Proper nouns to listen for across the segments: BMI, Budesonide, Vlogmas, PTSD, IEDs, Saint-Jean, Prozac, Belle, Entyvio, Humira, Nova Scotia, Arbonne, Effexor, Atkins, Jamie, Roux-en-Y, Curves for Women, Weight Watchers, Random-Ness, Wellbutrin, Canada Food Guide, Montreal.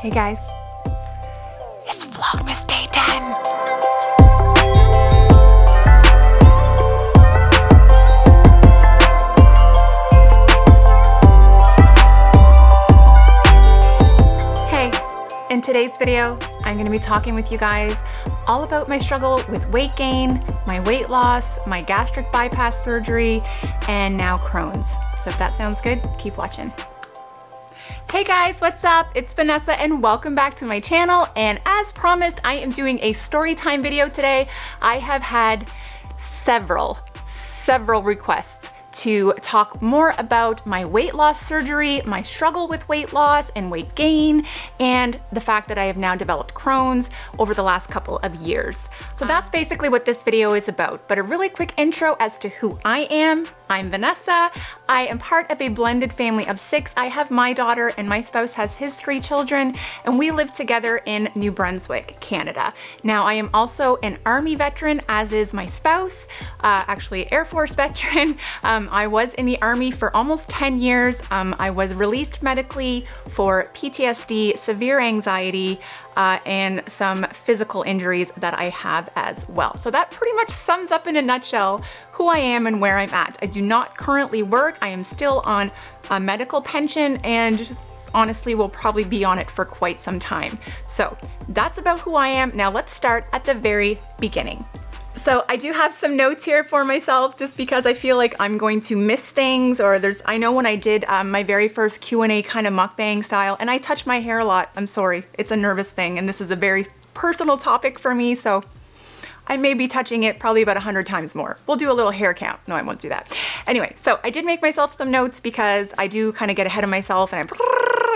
Hey guys, it's Vlogmas Day 10. Hey, in today's video, I'm gonna be talking with you guys all about my struggle with weight gain, my weight loss, my gastric bypass surgery, and now Crohn's. So if that sounds good, keep watching. Hey guys, what's up? It's Vanessa and welcome back to my channel. And as promised, I am doing a story time video today. I have had several requests to talk more about my weight loss surgery, my struggle with weight loss and weight gain, and the fact that I have now developed Crohn's over the last couple of years. So that's basically what this video is about, but a really quick intro as to who I am. I'm Vanessa. I am part of a blended family of 6. I have my daughter and my spouse has his 3 children, and we live together in New Brunswick, Canada. Now, I am also an Army veteran, as is my spouse, actually Air Force veteran. I was in the Army for almost 10 years. I was released medically for PTSD, severe anxiety, and some physical injuries that I have as well. So that pretty much sums up in a nutshell who I am and where I'm at. I do not currently work. I am still on a medical pension and honestly will probably be on it for quite some time. So that's about who I am. Now let's start at the very beginning. So I do have some notes here for myself just because I feel like I'm going to miss things, or I know when I did my very first Q&A kind of mukbang style, and I touch my hair a lot, I'm sorry, it's a nervous thing, and this is a very personal topic for me, so I may be touching it probably about 100 times more. We'll do a little hair count. No, I won't do that. Anyway, so I did make myself some notes because I do kind of get ahead of myself and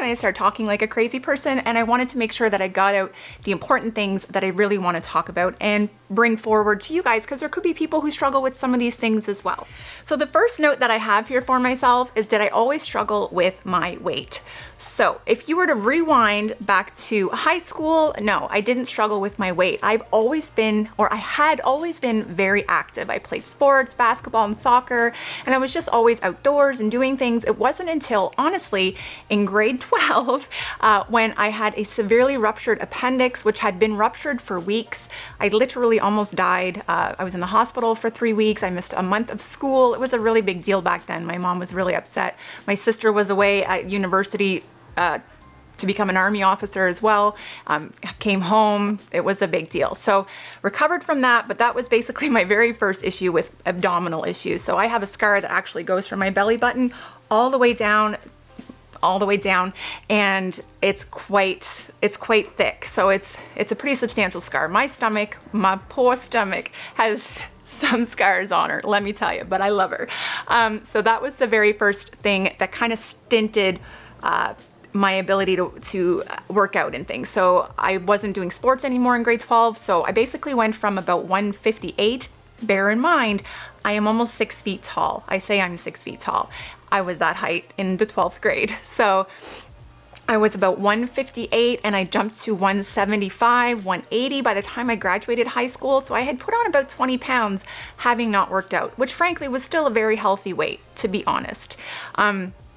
I start talking like a crazy person, and I wanted to make sure that I got out the important things that I really want to talk about and bring forward to you guys, because there could be people who struggle with some of these things as well. So the first note that I have here for myself is, did I always struggle with my weight? So if you were to rewind back to high school, no, I didn't struggle with my weight. I've always been, or I had always been, very active. I played sports, basketball and soccer, and I was just always outdoors and doing things. It wasn't until, honestly, in grade 12 when I had a severely ruptured appendix, which had been ruptured for weeks. I literally almost died. I was in the hospital for 3 weeks. I missed a month of school. It was a really big deal back then. My mom was really upset. My sister was away at university to become an Army officer as well. Came home, it was a big deal. So recovered from that, but that was basically my very first issue with abdominal issues. So I have a scar that actually goes from my belly button all the way down, and it's quite thick. So it's a pretty substantial scar. My stomach, my poor stomach, has some scars on her, let me tell you, but I love her. So that was the very first thing that kind of stinted my ability to work out and things. So I wasn't doing sports anymore in grade 12. So I basically went from about 158, bear in mind, I am almost 6 feet tall. I say I'm 6 feet tall. I was that height in the 12th grade. So I was about 158 and I jumped to 175, 180 by the time I graduated high school. So I had put on about 20 pounds having not worked out, which frankly was still a very healthy weight, to be honest.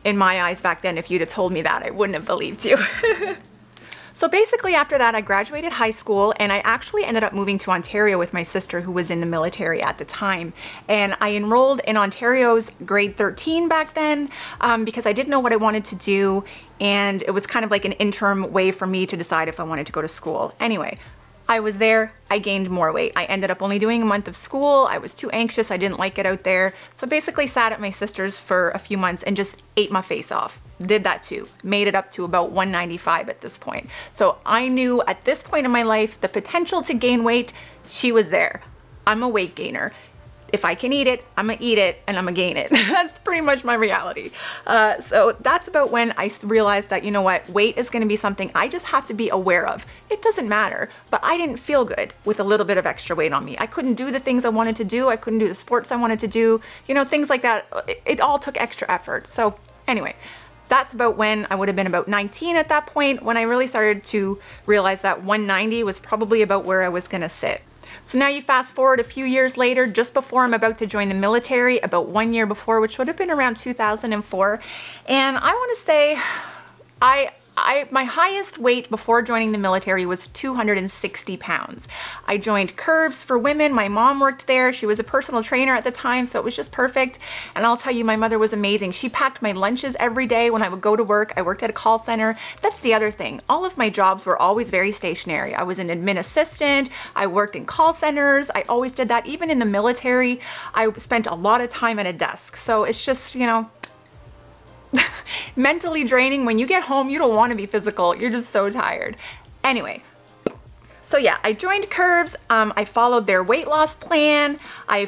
In my eyes back then, if you'd have told me that, I wouldn't have believed you. So basically after that, I graduated high school and I actually ended up moving to Ontario with my sister, who was in the military at the time. And I enrolled in Ontario's grade 13 back then because I didn't know what I wanted to do. And it was kind of like an interim way for me to decide if I wanted to go to school. Anyway, I was there, I gained more weight. I ended up only doing a month of school. I was too anxious, I didn't like it out there. So I basically sat at my sister's for a few months and just ate my face off. Did that too, made it up to about 195 at this point. So I knew at this point in my life, the potential to gain weight, she was there. I'm a weight gainer. If I can eat it, I'm gonna eat it and I'm gonna gain it. That's pretty much my reality. So that's about when I realized that, you know what, weight is gonna be something I just have to be aware of. It doesn't matter, but I didn't feel good with a little bit of extra weight on me. I couldn't do the things I wanted to do. I couldn't do the sports I wanted to do, you know, things like that. It all took extra effort. So anyway, that's about when I would have been about 19 at that point, when I really started to realize that 190 was probably about where I was gonna sit. So now you fast forward a few years later, just before I'm about to join the military, about 1 year before, which would have been around 2004. And I want to say I my highest weight before joining the military was 260 pounds. I joined Curves for Women. My mom worked there. She was a personal trainer at the time, so it was just perfect. And I'll tell you, my mother was amazing. She packed my lunches every day when I would go to work. I worked at a call center. That's the other thing. All of my jobs were always very stationary. I was an admin assistant. I worked in call centers. I always did that. Even in the military, I spent a lot of time at a desk. So it's just, you know, mentally draining. When you get home, you don't want to be physical. You're just so tired. Anyway, so yeah, I joined Curves. I followed their weight loss plan. I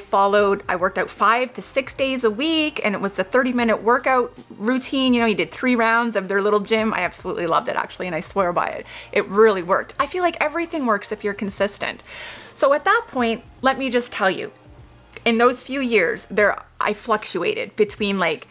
worked out 5 to 6 days a week, and it was the 30-minute workout routine. You know, you did 3 rounds of their little gym. I absolutely loved it, actually, and I swear by it. It really worked. I feel like everything works if you're consistent. So at that point, let me just tell you, in those few years, I fluctuated between like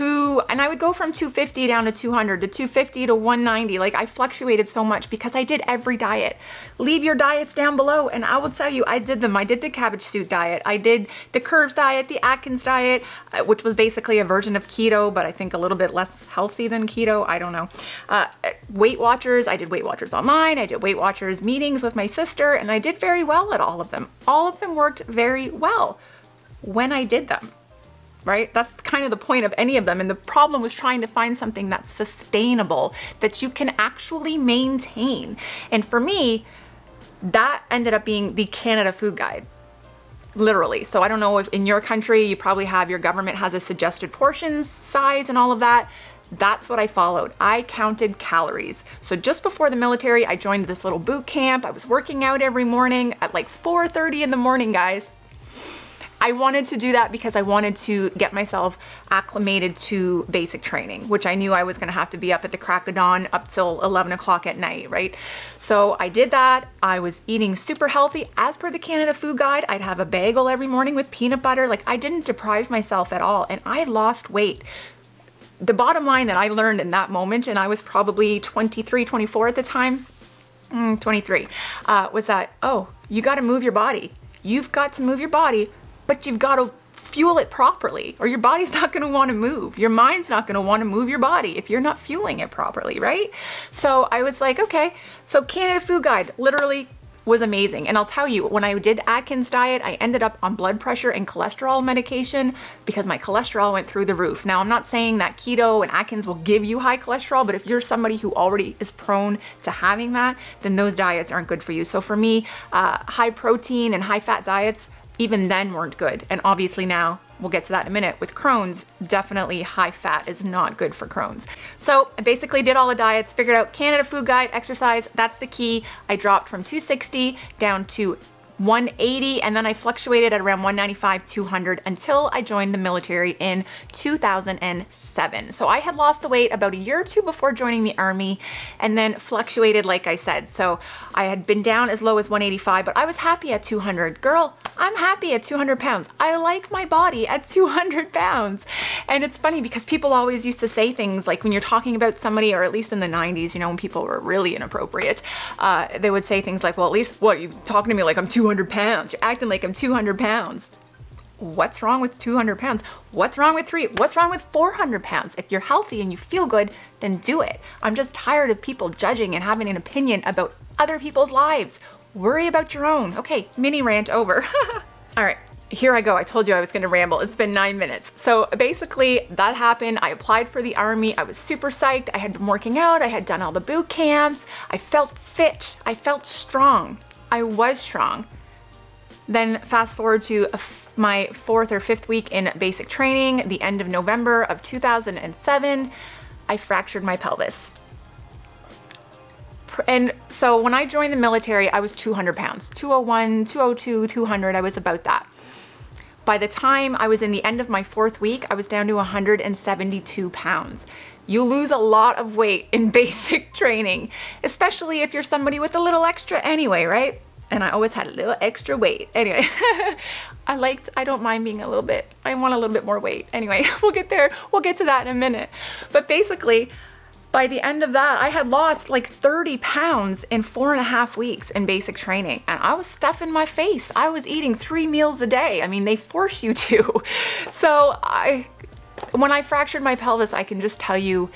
and I would go from 250 down to 200 to 250 to 190. Like, I fluctuated so much because I did every diet. Leave your diets down below and I will tell you, I did them. I did the cabbage soup diet, I did the Curves diet, the Atkins diet, which was basically a version of keto, but I think a little bit less healthy than keto, I don't know. Weight Watchers, I did Weight Watchers online, I did Weight Watchers meetings with my sister, and I did very well at all of them. All of them worked very well when I did them. Right? That's kind of the point of any of them. And the problem was trying to find something that's sustainable, that you can actually maintain. And for me, that ended up being the Canada Food Guide, literally. So I don't know if in your country, you probably have, your government has a suggested portion size and all of that. That's what I followed. I counted calories. So just before the military, I joined this little boot camp. I was working out every morning at like 4:30 in the morning, guys. I wanted to do that because I wanted to get myself acclimated to basic training, which I knew I was gonna have to be up at the crack of dawn up till 11 o'clock at night, right? So I did that. I was eating super healthy. As per the Canada Food Guide, I'd have a bagel every morning with peanut butter. Like, I didn't deprive myself at all, and I lost weight. The bottom line that I learned in that moment, and I was probably 23, 24 at the time, 23, was that, oh, you gotta move your body. You've got to move your body, but you've got to fuel it properly, or your body's not going to want to move. Your mind's not going to want to move your body if you're not fueling it properly, right? So I was like, okay. So Canada Food Guide literally was amazing. And I'll tell you, when I did Atkins diet, I ended up on blood pressure and cholesterol medication because my cholesterol went through the roof. Now, I'm not saying that keto and Atkins will give you high cholesterol, but if you're somebody who already is prone to having that, then those diets aren't good for you. So for me, high protein and high fat diets, even then, weren't good. And obviously now, we'll get to that in a minute, with Crohn's, definitely high fat is not good for Crohn's. So I basically did all the diets, figured out Canada Food Guide, exercise, that's the key. I dropped from 260 down to 180, and then I fluctuated at around 195, 200 until I joined the military in 2007. So I had lost the weight about a year or two before joining the army, and then fluctuated, like I said. So I had been down as low as 185, but I was happy at 200. Girl, I'm happy at 200 pounds. I like my body at 200 pounds. And it's funny because people always used to say things like, when you're talking about somebody, or at least in the 90s, you know, when people were really inappropriate, they would say things like, well, at least, what, are you talking to me like I'm 200 pounds? You're acting like I'm 200 pounds. What's wrong with 200 pounds? What's wrong with 300? What's wrong with 400 pounds? If you're healthy and you feel good, then do it. I'm just tired of people judging and having an opinion about other people's lives. Worry about your own. Okay, mini rant over. All right, here I go. I told you I was gonna ramble. It's been 9 minutes. So basically that happened. I applied for the army. I was super psyched. I had been working out. I had done all the boot camps. I felt fit. I felt strong. I was strong. Then fast forward to my 4th or 5th week in basic training, the end of November of 2007, I fractured my pelvis. And so when I joined the military, I was 200 pounds, 201, 202, 200, I was about that. By the time I was in the end of my 4th week, I was down to 172 pounds. You lose a lot of weight in basic training, especially if you're somebody with a little extra anyway, right? And I always had a little extra weight. Anyway, I don't mind being a little bit, I want a little bit more weight. Anyway, we'll get there, we'll get to that in a minute. But basically, by the end of that, I had lost like 30 pounds in 4.5 weeks in basic training. And I was stuffing my face. I was eating 3 meals a day. I mean, they force you to. So when I fractured my pelvis, I can just tell you,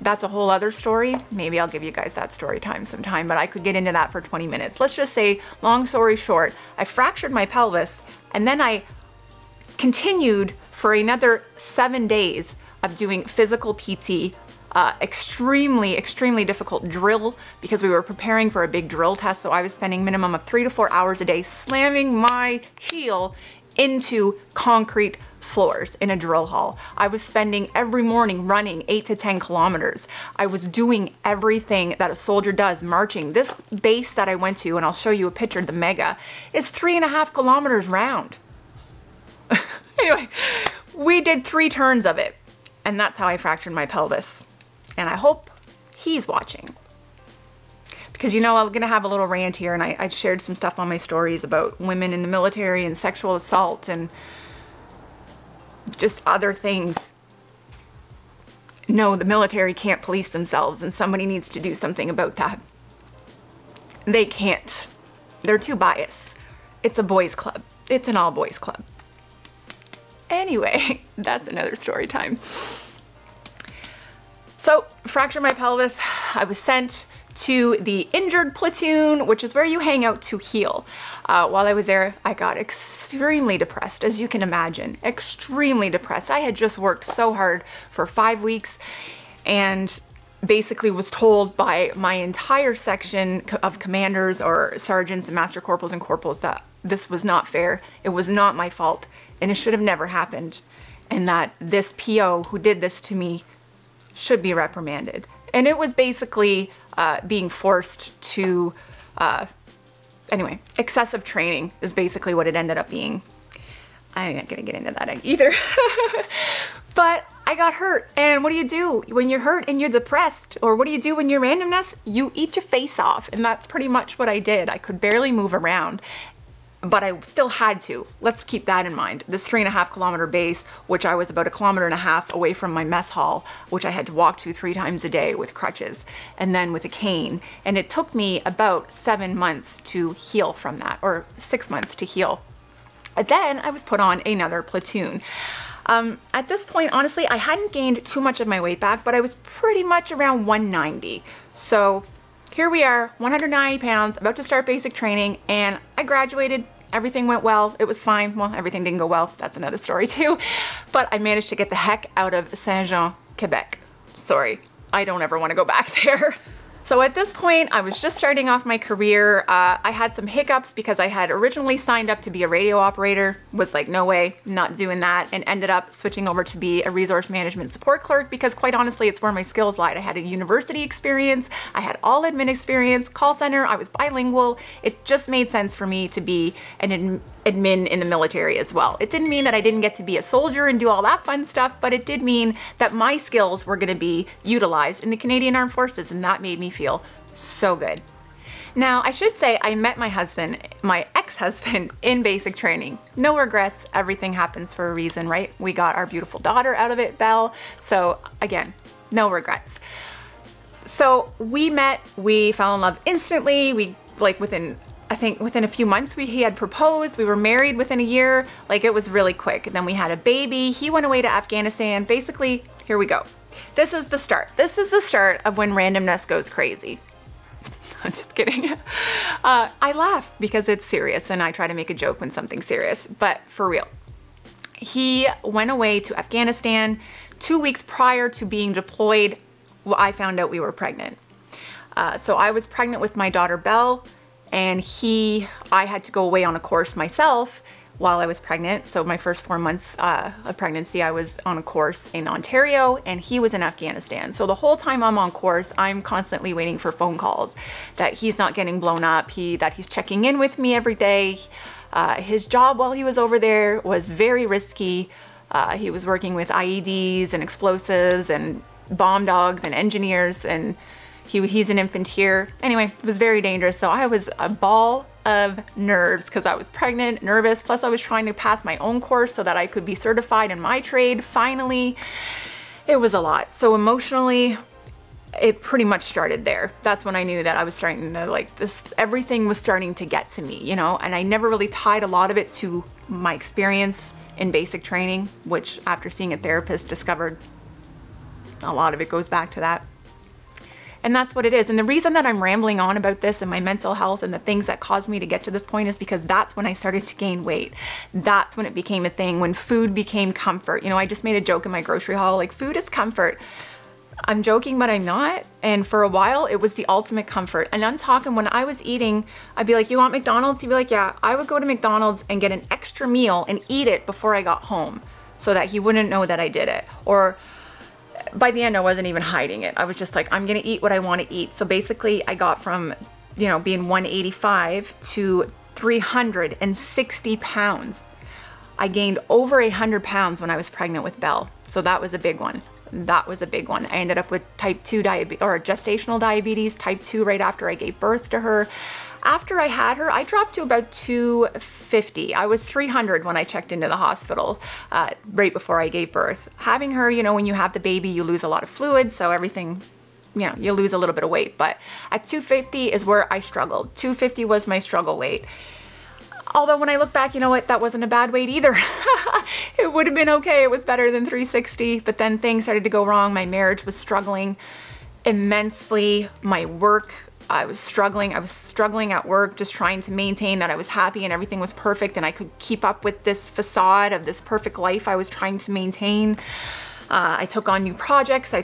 That's a whole other story. Maybe I'll give you guys that story time sometime, but I could get into that for 20 minutes. Let's just say, long story short, I fractured my pelvis and then I continued for another 7 days of doing physical PT, extremely difficult drill because we were preparing for a big drill test. So I was spending minimum of 3 to 4 hours a day slamming my heel into concrete floors in a drill hall. I was spending every morning running 8 to 10 kilometers. I was doing everything that a soldier does, marching. This base that I went to, and I'll show you a picture of the mega, is 3.5 kilometers round. Anyway, we did 3 turns of it, and that's how I fractured my pelvis. And I hope he's watching, because you know I'm gonna have a little rant here, and I shared some stuff on my stories about women in the military and sexual assault and just other things. No, the military can't police themselves, and somebody needs to do something about that. They can't. They're too biased. It's a boys' club. It's an all-boys club. Anyway, that's another story time. So, fractured my pelvis. I was sent to the injured platoon, which is where you hang out to heal. While I was there, I got extremely depressed, as you can imagine, extremely depressed. I had just worked so hard for 5 weeks and basically was told by my entire section of commanders or sergeants and master corporals and corporals that this was not fair, it was not my fault, and it should have never happened, and that this PO who did this to me should be reprimanded. And it was basically being forced to, anyway, excessive training is basically what it ended up being. I'm not gonna get into that either. But I got hurt, and what do you do when you're hurt and you're depressed? Or what do you do when you're randomness? You eat your face off, and that's pretty much what I did. I could barely move around, but I still had to. Let's keep that in mind. This 3.5 kilometer base, which I was about 1.5 kilometers away from my mess hall, which I had to walk to 3 times a day with crutches and then with a cane. And it took me about 7 months to heal from that, or 6 months to heal. And then I was put on another platoon. At this point, honestly, I hadn't gained too much of my weight back, but I was pretty much around 190. So here we are, 190 pounds, about to start basic training, and I graduated. Everything went well. It was fine. Well, everything didn't go well. That's another story too. But I managed to get the heck out of Saint-Jean, Quebec. Sorry, I don't ever want to go back there. So at this point, I was just starting off my career. I had some hiccups because I had originally signed up to be a radio operator, was like, no way, not doing that, and ended up switching over to be a resource management support clerk because quite honestly, it's where my skills lied. I had a university experience, I had all admin experience, call center, I was bilingual. It just made sense for me to be an admin in the military as well. It didn't mean that I didn't get to be a soldier and do all that fun stuff, but it did mean that my skills were gonna be utilized in the Canadian Armed Forces, and that made me feel so good. Now, I should say I met my husband, my ex-husband, in basic training. No regrets, everything happens for a reason, right? We got our beautiful daughter out of it, Belle. So again, no regrets. So we met, we fell in love instantly. We, like, within, I think within a few months, he had proposed, we were married within a year, like it was really quick. And then we had a baby, he went away to Afghanistan. Basically, here we go. This is the start. This is the start of when randomness goes crazy. I'm just kidding. I laugh because it's serious, and I try to make a joke when something's serious, but for real. He went away to Afghanistan. 2 weeks prior to being deployed, I found out we were pregnant. So I was pregnant with my daughter, Belle, and I had to go away on a course myself while I was pregnant. So my first 4 months of pregnancy, I was on a course in Ontario, and he was in Afghanistan. So the whole time I'm on course, I'm constantly waiting for phone calls that he's not getting blown up, that he's checking in with me every day. His job while he was over there was very risky. He was working with IEDs and explosives and bomb dogs and engineers, and he's an infanteer. Anyway, it was very dangerous. So I was a ball of nerves because I was pregnant, nervous, plus I was trying to pass my own course so that I could be certified in my trade finally. It was a lot. So emotionally, it pretty much started there. That's when I knew that I was starting to, like, this, everything was starting to get to me, you know, and I never really tied a lot of it to my experience in basic training, which after seeing a therapist discovered a lot of it goes back to that. And that's what it is. And the reason that I'm rambling on about this and my mental health and the things that caused me to get to this point is because that's when I started to gain weight. That's when it became a thing, when food became comfort. You know, I just made a joke in my grocery haul, like, food is comfort. I'm joking, but I'm not. And for a while, it was the ultimate comfort. And I'm talking, when I was eating, I'd be like, you want McDonald's? He'd be like, yeah. I would go to McDonald's and get an extra meal and eat it before I got home so that he wouldn't know that I did it. Or by the end, I wasn't even hiding it. I was just like, I'm gonna eat what I wanna eat. So basically I got from, you know, being 185 to 360 pounds. I gained over 100 pounds when I was pregnant with Belle. So that was a big one. That was a big one. I ended up with type 2 diabetes, or gestational diabetes, type 2 right after I gave birth to her. After I had her, I dropped to about 250. I was 300 when I checked into the hospital right before I gave birth. Having her, you know, when you have the baby, you lose a lot of fluid, so everything, you know, you lose a little bit of weight. But at 250 is where I struggled. 250 was my struggle weight. Although when I look back, you know what, that wasn't a bad weight either. It would have been okay, it was better than 360, but then things started to go wrong. My marriage was struggling immensely. My work, I was struggling at work, just trying to maintain that I was happy and everything was perfect and I could keep up with this facade of this perfect life I was trying to maintain. I took on new projects. I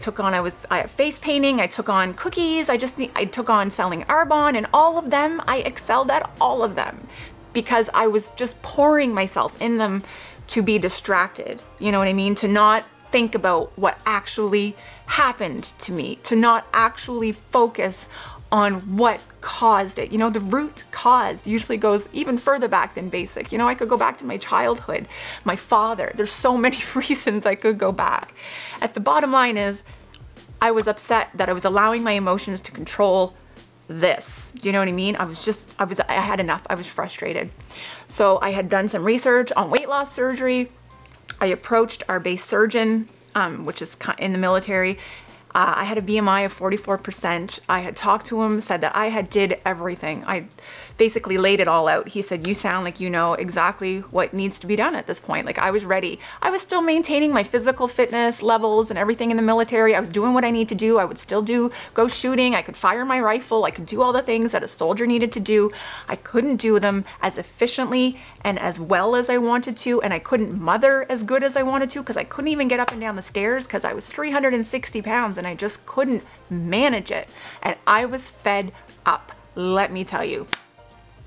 face painting. I took on cookies. I took on selling Arbonne, and all of them, I excelled at all of them, because I was just pouring myself in them to be distracted, you know what I mean? To not think about what actually happened to me, to not actually focus on what caused it. You know, the root cause usually goes even further back than basic. You know, I could go back to my childhood, my father. There's so many reasons I could go back. At the bottom line is, I was upset that I was allowing my emotions to control this. Do you know what I mean? I had enough. I was frustrated. So I had done some research on weight loss surgery. I approached our base surgeon, which is in the military. I had a BMI of 44%. I had talked to him, said that I had did everything. I basically laid it all out. He said, you sound like you know exactly what needs to be done at this point. Like, I was ready. I was still maintaining my physical fitness levels and everything in the military. I was doing what I need to do. I would still go shooting. I could fire my rifle. I could do all the things that a soldier needed to do. I couldn't do them as efficiently and as well as I wanted to, and I couldn't mother as good as I wanted to because I couldn't even get up and down the stairs because I was 360 pounds and I just couldn't manage it. And I was fed up, let me tell you.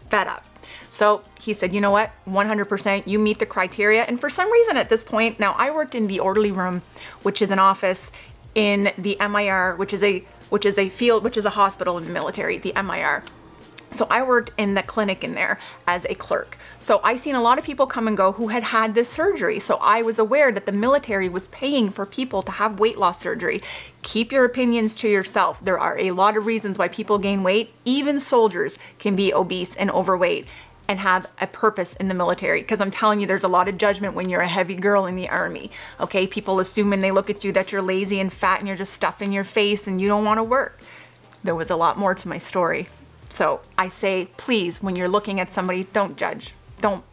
Fed up. So he said, you know what, 100%, you meet the criteria. And for some reason at this point, now I worked in the orderly room, which is an office in the MIR, which is a hospital in the military, the MIR. So I worked in the clinic in there as a clerk. So I seen a lot of people come and go who had had this surgery. So I was aware that the military was paying for people to have weight loss surgery. Keep your opinions to yourself. There are a lot of reasons why people gain weight. Even soldiers can be obese and overweight and have a purpose in the military. Because I'm telling you, there's a lot of judgment when you're a heavy girl in the army. Okay, people assume when they look at you that you're lazy and fat and you're just stuffing your face and you don't want to work. There was a lot more to my story. So I say, please, when you're looking at somebody, don't judge. Don't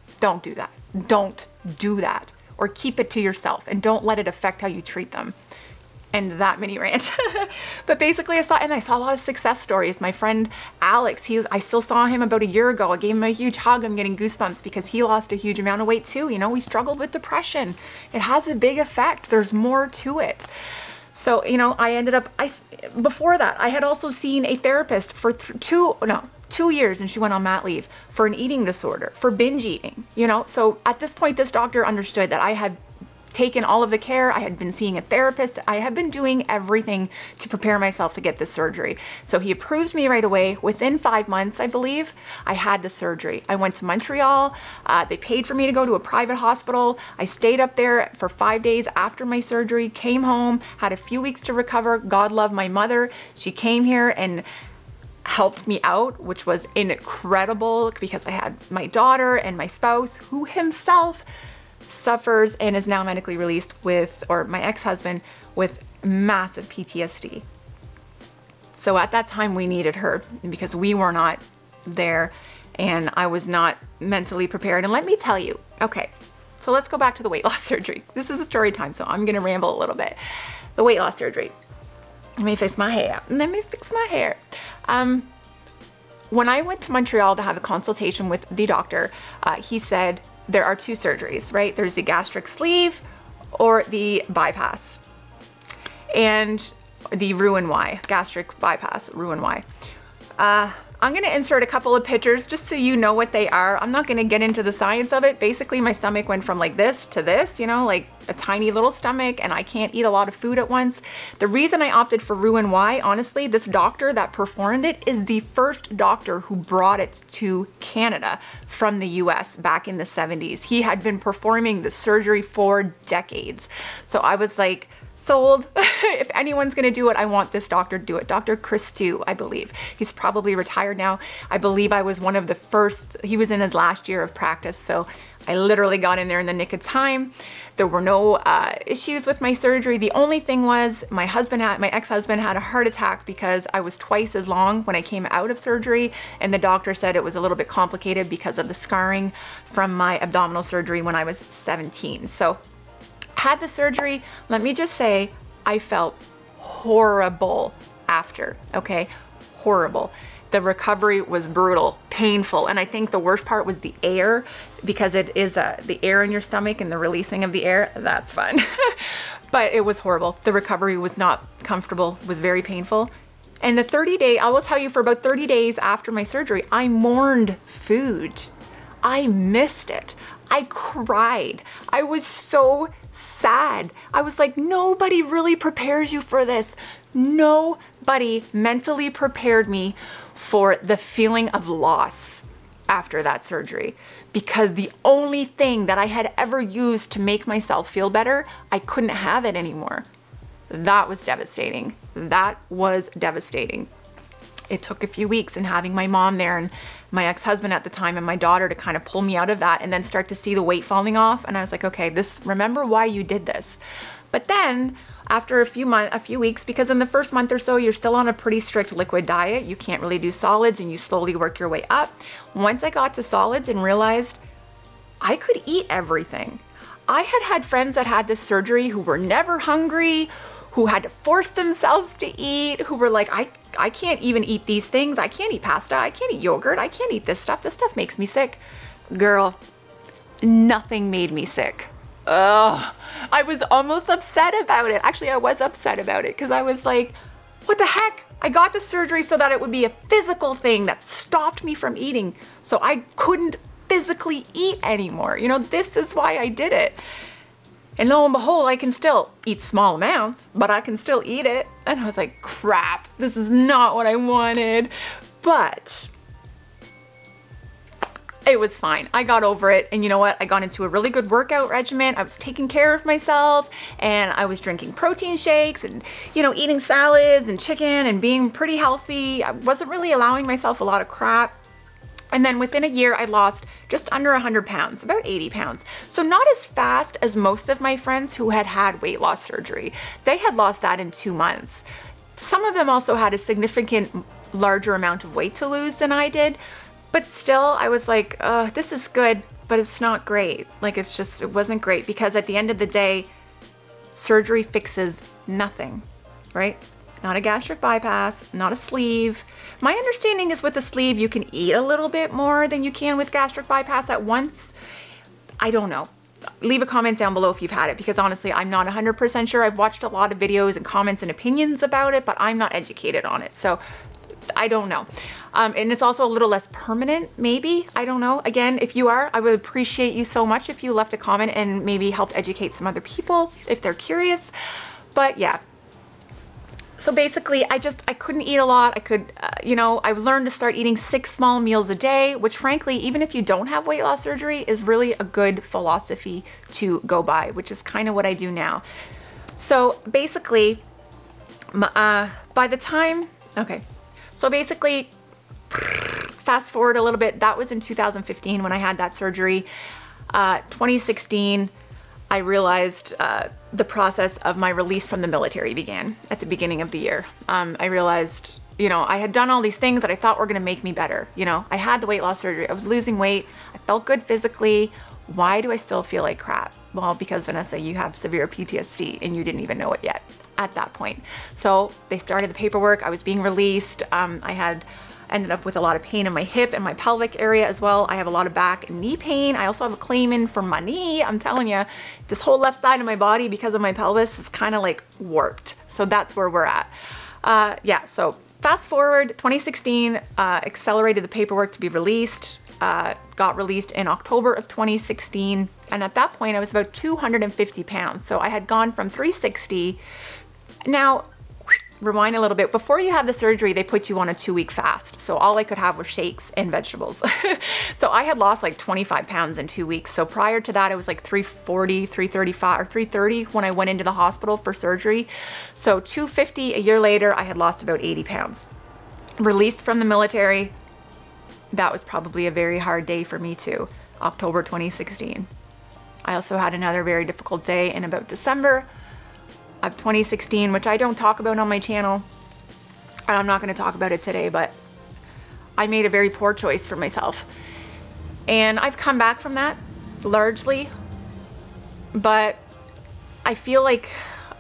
do that. Don't do that. Or keep it to yourself and don't let it affect how you treat them. And that mini rant. But basically I saw a lot of success stories. My friend Alex, I still saw him about a year ago. I gave him a huge hug. I'm getting goosebumps because he lost a huge amount of weight too. You know, we struggled with depression. It has a big effect. There's more to it. So, you know, before that, I had also seen a therapist for 2 years, and she went on mat leave for an eating disorder, for binge eating, you know? So at this point, this doctor understood that I had taken all of the care. I had been seeing a therapist. I had been doing everything to prepare myself to get this surgery. So he approved me right away. Within 5 months, I believe, I had the surgery. I went to Montreal. They paid for me to go to a private hospital. I stayed up there for 5 days after my surgery, came home, had a few weeks to recover. God love my mother. She came here and helped me out, which was incredible because I had my daughter and my spouse, who himself suffers and is now medically released my ex-husband, with massive PTSD. So at that time we needed her because we were not there and I was not mentally prepared. And let me tell you, okay, so let's go back to the weight loss surgery. This is a story time, so I'm gonna ramble a little bit. The weight loss surgery. Let me fix my hair. When I went to Montreal to have a consultation with the doctor, he said there are two surgeries, right? There's the gastric sleeve or the bypass, and the Roux-en-Y, gastric bypass, Roux-en-Y. I'm gonna insert a couple of pictures just so you know what they are. I'm not gonna get into the science of it. Basically, my stomach went from like this to this, you know, like a tiny little stomach, and I can't eat a lot of food at once. The reason I opted for Roux-en-Y, honestly, this doctor that performed it is the first doctor who brought it to Canada from the US back in the 70s. He had been performing the surgery for decades. So I was like, sold. If anyone's gonna do it, I want this doctor to do it. Dr. Christu, I believe. He's probably retired now. I believe I was one of the first, he was in his last year of practice, so I literally got in there in the nick of time. There were no issues with my surgery. The only thing was my ex-husband had a heart attack because I was twice as long when I came out of surgery, and the doctor said it was a little bit complicated because of the scarring from my abdominal surgery when I was 17. So had the surgery, let me just say, I felt horrible after, okay? Horrible. The recovery was brutal, painful, and I think the worst part was the air, because it is the air in your stomach and the releasing of the air, that's fun. But it was horrible. The recovery was not comfortable, was very painful. And the 30-day, I will tell you, for about 30 days after my surgery, I mourned food. I missed it. I cried. I was so sad. I was like, nobody really prepares you for this. Nobody mentally prepared me for the feeling of loss after that surgery, because the only thing that I had ever used to make myself feel better, I couldn't have it anymore. That was devastating. That was devastating. It took a few weeks, and having my mom there and my ex-husband at the time and my daughter to kind of pull me out of that, and then start to see the weight falling off. And I was like, okay, remember why you did this. But then after a few weeks, because in the first month or so, you're still on a pretty strict liquid diet. You can't really do solids, and you slowly work your way up. Once I got to solids and realized I could eat everything. I had friends that had this surgery who were never hungry, who had to force themselves to eat, who were like, I can't even eat these things. I can't eat pasta. I can't eat yogurt. I can't eat this stuff. This stuff makes me sick. Girl, nothing made me sick. Ugh. I was almost upset about it. Actually, I was upset about it, because I was like, what the heck? I got the surgery so that it would be a physical thing that stopped me from eating, so I couldn't physically eat anymore. You know, this is why I did it. And lo and behold, I can still eat small amounts, but I can still eat it. And I was like, crap, this is not what I wanted. But it was fine. I got over it. And you know what? I got into a really good workout regimen. I was taking care of myself, and I was drinking protein shakes and, you know, eating salads and chicken and being pretty healthy. I wasn't really allowing myself a lot of crap. And then within a year, I lost just under 100 pounds, about 80 pounds. So not as fast as most of my friends who had had weight loss surgery. They had lost that in 2 months. Some of them also had a significant larger amount of weight to lose than I did, but still I was like, this is good, but it's not great. Like, it's just, it wasn't great, because at the end of the day, surgery fixes nothing, right? Not a gastric bypass, not a sleeve. My understanding is with the sleeve, you can eat a little bit more than you can with gastric bypass at once. I don't know. Leave a comment down below if you've had it, because honestly, I'm not 100% sure. I've watched a lot of videos and comments and opinions about it, but I'm not educated on it. So I don't know. And it's also a little less permanent, maybe. I don't know. Again, if you are, I would appreciate you so much if you left a comment and maybe helped educate some other people if they're curious. But yeah. So basically, I couldn't eat a lot. I learned to start eating 6 small meals a day, which frankly, even if you don't have weight loss surgery, is really a good philosophy to go by, which is kind of what I do now. So basically, fast forward a little bit, that was in 2015 when I had that surgery. 2016, I realized the process of my release from the military began at the beginning of the year. I realized, you know, I had done all these things that I thought were gonna make me better. You know, I had the weight loss surgery, I was losing weight, I felt good physically. Why do I still feel like crap? Well, because Vanessa, you have severe PTSD and you didn't even know it yet. at that point. So they started the paperwork. I was being released. I had ended up with a lot of pain in my hip and my pelvic area as well. I have a lot of back and knee pain. I also have a claim in for my knee. I'm telling you, this whole left side of my body because of my pelvis is kind of like warped. So that's where we're at. Yeah, so fast forward 2016, accelerated the paperwork to be released, got released in October of 2016. And at that point I was about 250 pounds. So I had gone from 360. Now, rewind a little bit. Before you have the surgery, they put you on a 2-week fast. So all I could have was shakes and vegetables. So I had lost like 25 pounds in 2 weeks. So prior to that, it was like 340, 335 or 330 when I went into the hospital for surgery. So 250 a year later, I had lost about 80 pounds. Released from the military. That was probably a very hard day for me too. October 2016. I also had another very difficult day in about December of 2016, which I don't talk about on my channel, and I'm not going to talk about it today, but I made a very poor choice for myself. And I've come back from that largely, but I feel like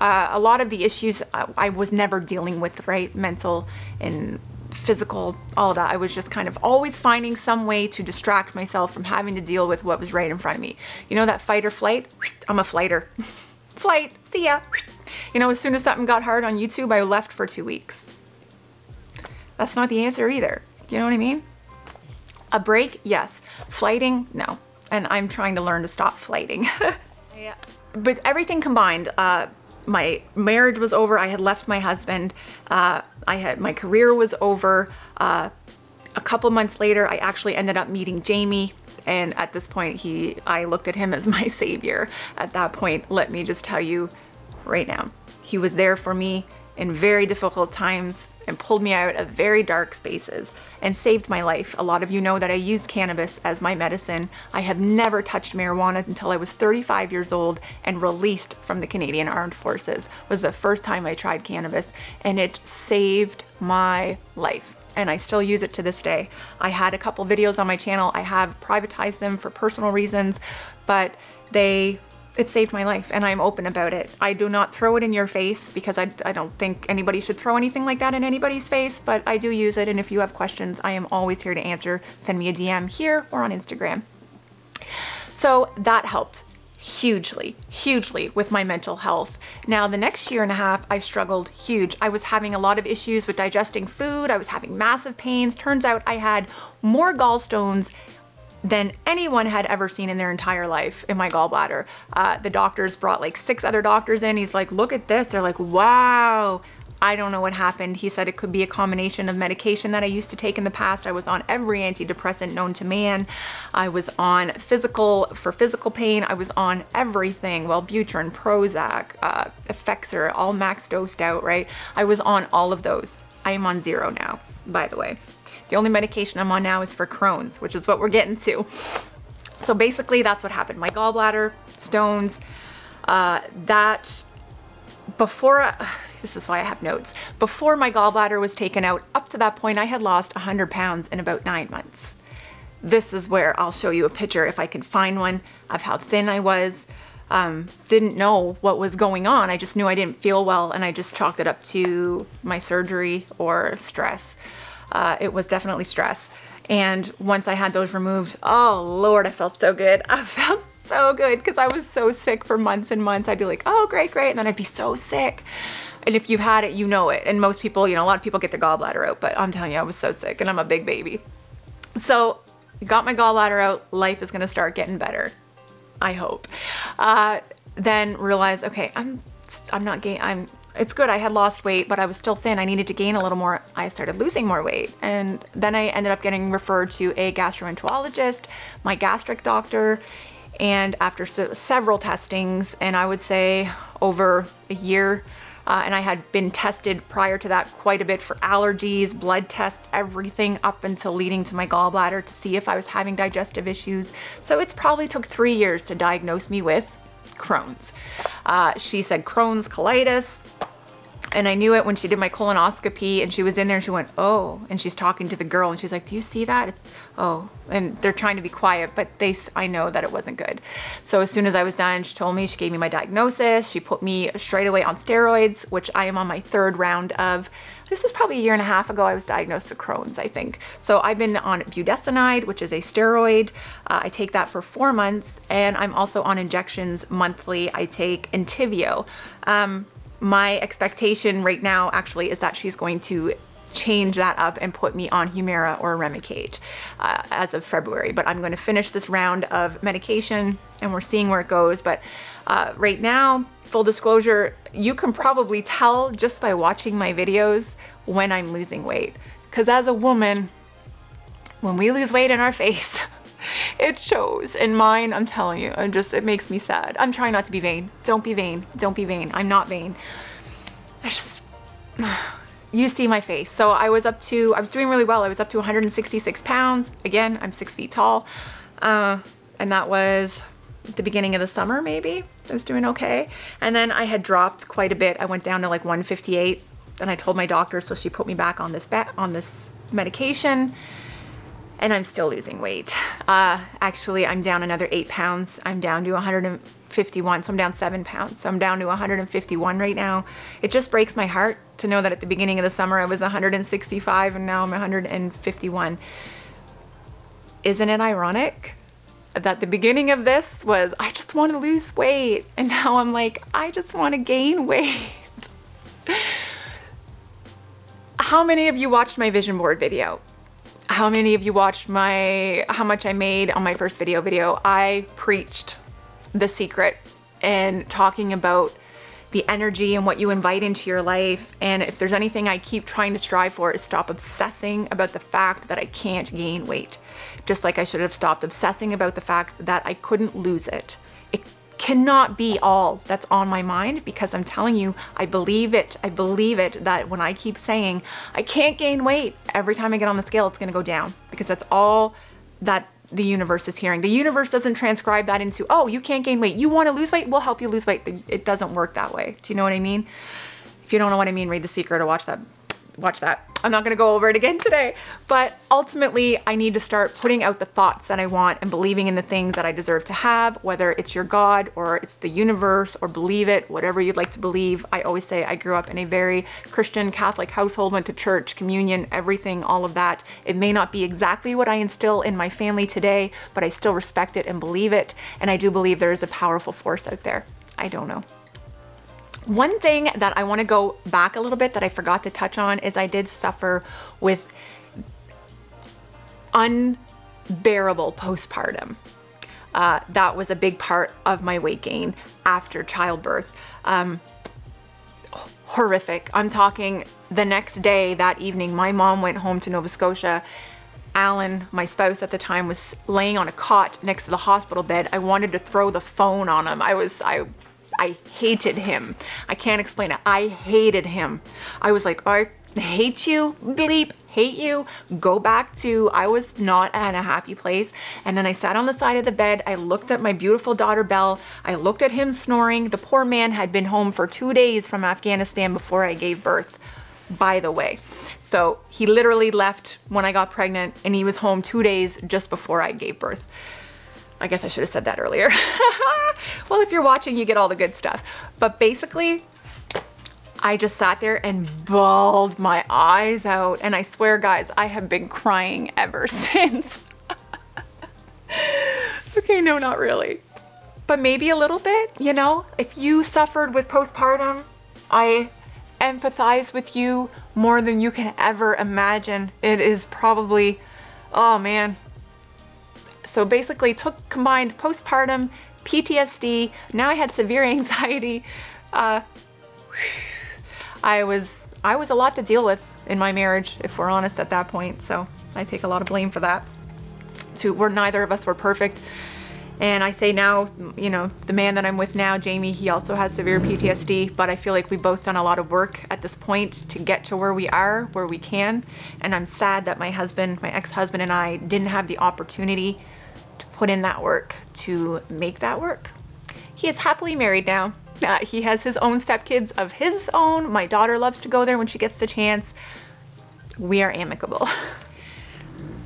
a lot of the issues I was never dealing with, right? Mental and physical, all of that. I was just kind of always finding some way to distract myself from having to deal with what was right in front of me. You know, that fight or flight? I'm a flighter. Flight, see ya. You know, as soon as something got hard on YouTube, I left for 2 weeks. That's not the answer either. You know what I mean? A break, yes. Flighting, no. And I'm trying to learn to stop flighting. Yeah. But everything combined, my marriage was over. I had left my husband. My career was over. A couple months later, I actually ended up meeting Jamie. And at this point, I looked at him as my savior. At that point, let me just tell you right now, he was there for me in very difficult times and pulled me out of very dark spaces and saved my life. A lot of you know that I used cannabis as my medicine. I have never touched marijuana until I was 35 years old and released from the Canadian Armed Forces. It was the first time I tried cannabis, and it saved my life. And I still use it to this day. I had a couple videos on my channel. I have privatized them for personal reasons, but it saved my life, and I'm open about it. I do not throw it in your face because I don't think anybody should throw anything like that in anybody's face, but I do use it, and if you have questions, I am always here to answer. Send me a DM here or on Instagram. So that helped hugely, hugely with my mental health. Now the next year and a half, I struggled huge. I was having a lot of issues with digesting food. I was having massive pains. Turns out I had more gallstones than anyone had ever seen in their entire life in my gallbladder. The doctors brought like 6 other doctors in. He's like, look at this. They're like, wow. I don't know what happened. He said it could be a combination of medication that I used to take in the past. I was on every antidepressant known to man. I was on for physical pain. I was on everything. Well, Wellbutrin, Prozac, Effexor, all max dosed out, right? I was on all of those. I am on 0 now, by the way. The only medication I'm on now is for Crohn's, which is what we're getting to. So basically that's what happened. My gallbladder, stones, this is why I have notes. Before my gallbladder was taken out, up to that point, I had lost 100 pounds in about 9 months. This is where I'll show you a picture, if I can find one, of how thin I was. Didn't know what was going on. I just knew I didn't feel well, and I just chalked it up to my surgery or stress. It was definitely stress. And once I had those removed, oh Lord, I felt so good. I felt so good because I was so sick for months and months. I'd be like, oh, great, great. And then I'd be so sick. And if you've had it, you know it. And most people, you know, a lot of people get their gallbladder out, but I'm telling you, I was so sick, and I'm a big baby. So got my gallbladder out. Life is going to start getting better. I hope. Then realized, okay, it's good. I had lost weight, but I was still thin. I needed to gain a little more. I started losing more weight. And then I ended up getting referred to a gastroenterologist, my gastric doctor. And after several testings, and I would say over a year, and I had been tested prior to that quite a bit for allergies, blood tests, everything up until leading to my gallbladder to see if I was having digestive issues. So it's probably took 3 years to diagnose me with Crohn's. She said Crohn's, colitis, And I knew it when she did my colonoscopy and she was in there and she went, oh, and she's talking to the girl and she's like, do you see that? It's, oh, and they're trying to be quiet, but I know that it wasn't good. So as soon as I was done, she told me, she gave me my diagnosis. She put me straight away on steroids, which I am on my third round of. This is probably a year and a half ago I was diagnosed with Crohn's, I think. So I've been on Budesonide, which is a steroid. I take that for 4 months, and I'm also on injections monthly. I take Entyvio. My expectation right now actually is that she's going to change that up and put me on Humira or Remicade as of February. But I'm going to finish this round of medication and we're seeing where it goes. But right now, full disclosure, you can probably tell just by watching my videos when I'm losing weight. Because as a woman, when we lose weight in our face, it shows. In mine, I'm telling you, it makes me sad. I'm trying not to be vain. Don't be vain. Don't be vain. I'm not vain. You see my face. So I was doing really well. I was up to 166 pounds. Again, I'm 6 feet tall. And that was the beginning of the summer, maybe. I was doing okay. And then I had dropped quite a bit. I went down to like 158 and I told my doctor, so she put me back on this medication. And I'm still losing weight. Actually, I'm down another 8 pounds. I'm down to 151, so I'm down 7 pounds. So I'm down to 151 right now. It just breaks my heart to know that at the beginning of the summer I was 165 and now I'm 151. Isn't it ironic that the beginning of this was, I just want to lose weight. And now I'm like, I just want to gain weight. How many of you watched my vision board video? How many of you watched how much I made on my first video? I preached the secret and talking about the energy and what you invite into your life. And if there's anything I keep trying to strive for is stop obsessing about the fact that I can't gain weight. Just like I should have stopped obsessing about the fact that I couldn't lose it. It cannot be all that's on my mind because I'm telling you, I believe it. I believe it that when I keep saying, I can't gain weight, every time I get on the scale, it's gonna go down because that's all that the universe is hearing. The universe doesn't transcribe that into, oh, you can't gain weight. You want to lose weight? We'll help you lose weight. It doesn't work that way. Do you know what I mean? If you don't know what I mean, read The Secret or watch that. Watch that. I'm not going to go over it again today, but ultimately I need to start putting out the thoughts that I want and believing in the things that I deserve to have, whether it's your God or it's the universe or believe it, whatever you'd like to believe. I always say I grew up in a very Christian Catholic household, went to church, communion, everything, all of that. It may not be exactly what I instill in my family today, but I still respect it and believe it. And I do believe there is a powerful force out there. I don't know. One thing that I want to go back a little bit that I forgot to touch on is I did suffer with unbearable postpartum. That was a big part of my weight gain after childbirth. Horrific. I'm talking the next day, that evening, my mom went home to Nova Scotia. Alan, my spouse at the time, was laying on a cot next to the hospital bed. I wanted to throw the phone on him. I hated him. I can't explain it. I hated him. I was like, I hate you, bleep, hate you. Go back to, I was not at a happy place. And then I sat on the side of the bed. I looked at my beautiful daughter, Belle. I looked at him snoring. The poor man had been home for 2 days from Afghanistan before I gave birth, by the way. So he literally left when I got pregnant and he was home 2 days just before I gave birth. I guess I should have said that earlier. Well, if you're watching, you get all the good stuff. But basically, I just sat there and bawled my eyes out. And I swear, guys, I have been crying ever since. Okay, no, not really. But maybe a little bit, you know? If you suffered with postpartum, I empathize with you more than you can ever imagine. It is probably, oh man. So basically combined postpartum, PTSD, now I had severe anxiety. I was a lot to deal with in my marriage, if we're honest at that point. So I take a lot of blame for that. Neither of us were perfect. And I say now, you know, the man that I'm with now, Jamie, he also has severe PTSD, but I feel like we've both done a lot of work at this point to get to where we are, where we can. And I'm sad that my ex-husband and I didn't have the opportunity to put in that work, to make that work. He is happily married now. He has his own stepkids of his own. My daughter loves to go there when she gets the chance. We are amicable.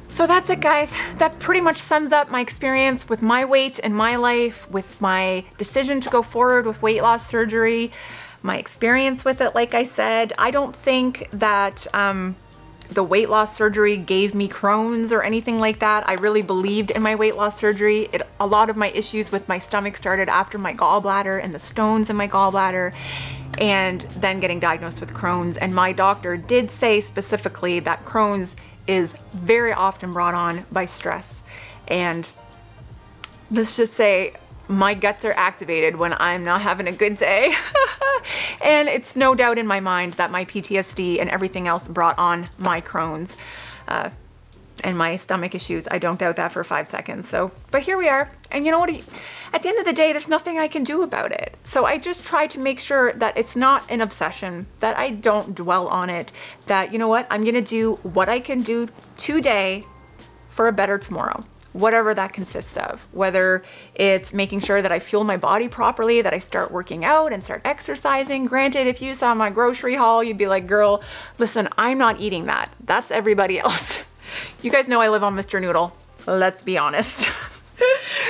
So that's it, guys. That pretty much sums up my experience with my weight and my life, with my decision to go forward with weight loss surgery, my experience with it. Like I said, I don't think that the weight loss surgery gave me Crohn's or anything like that. I really believed in my weight loss surgery. A lot of my issues with my stomach started after my gallbladder and the stones in my gallbladder, and then getting diagnosed with Crohn's. And my doctor did say specifically that Crohn's is very often brought on by stress. And let's just say my guts are activated when I'm not having a good day. And it's no doubt in my mind that my PTSD and everything else brought on my Crohn's and my stomach issues. I don't doubt that for 5 seconds. So, but here we are. And you know what? At the end of the day, there's nothing I can do about it. So I just try to make sure that it's not an obsession, that I don't dwell on it, that, you know what, I'm gonna do what I can do today for a better tomorrow, whatever that consists of, whether it's making sure that I fuel my body properly, that I start working out and start exercising. Granted, if you saw my grocery haul, you'd be like, girl, listen, I'm not eating that. That's everybody else. You guys know I live on Mr. Noodle. Let's be honest.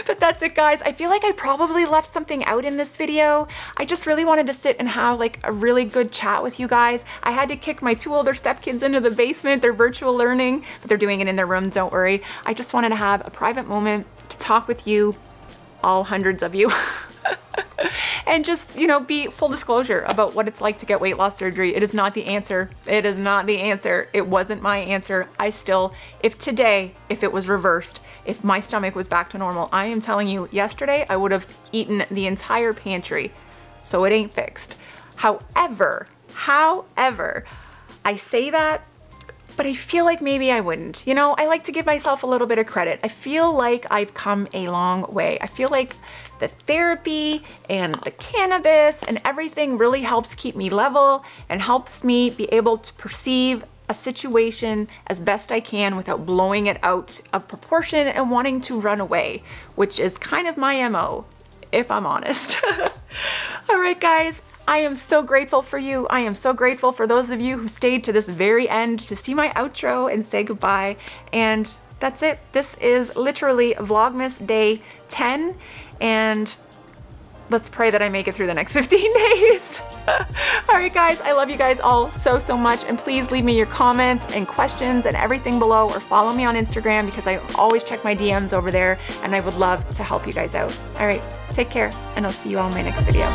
But that's it, guys. I feel like I probably left something out in this video. I just really wanted to sit and have like a really good chat with you guys. I had to kick my two older stepkids into the basement. They're virtual learning, but they're doing it in their room, don't worry. I just wanted to have a private moment to talk with you, all hundreds of you. And just, you know, be full disclosure about what it's like to get weight loss surgery. It is not the answer. It is not the answer. It wasn't my answer. I still, if today, if it was reversed, if my stomach was back to normal, I am telling you, yesterday I would have eaten the entire pantry. So it ain't fixed. However, I say that, but I feel like maybe I wouldn't. You know, I like to give myself a little bit of credit. I feel like I've come a long way. I feel like the therapy and the cannabis and everything really helps keep me level and helps me be able to perceive a situation as best I can without blowing it out of proportion and wanting to run away, which is kind of my MO, if I'm honest. All right, guys. I am so grateful for you. I am so grateful for those of you who stayed to this very end to see my outro and say goodbye. And that's it. This is literally Vlogmas day 10. And let's pray that I make it through the next 15 days. All right, guys, I love you guys all so, so much. And please leave me your comments and questions and everything below, or follow me on Instagram because I always check my DMs over there and I would love to help you guys out. All right, take care and I'll see you all in my next video.